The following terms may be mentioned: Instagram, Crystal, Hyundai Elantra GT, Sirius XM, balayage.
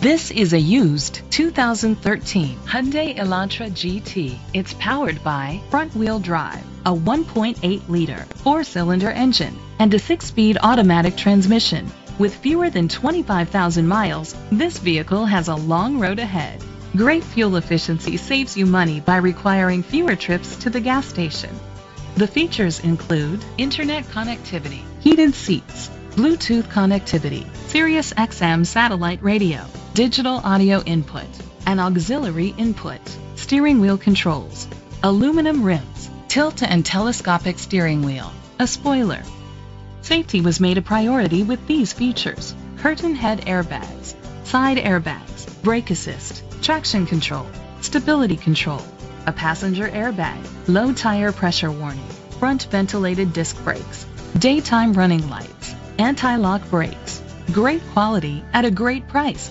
This is a used 2013 Hyundai Elantra GT. It's powered by front-wheel drive, a 1.8-liter four-cylinder engine, and a six-speed automatic transmission. With fewer than 25,000 miles, this vehicle has a long road ahead. Great fuel efficiency saves you money by requiring fewer trips to the gas station. The features include internet connectivity, heated seats, Bluetooth connectivity, Sirius XM satellite radio, digital audio input, and auxiliary input, steering wheel controls, aluminum rims, tilt and telescopic steering wheel, a spoiler. Safety was made a priority with these features: curtain head airbags, side airbags, brake assist, traction control, stability control, a passenger airbag, low tire pressure warning, front ventilated disc brakes, daytime running lights, anti-lock brakes. Great quality at a great price.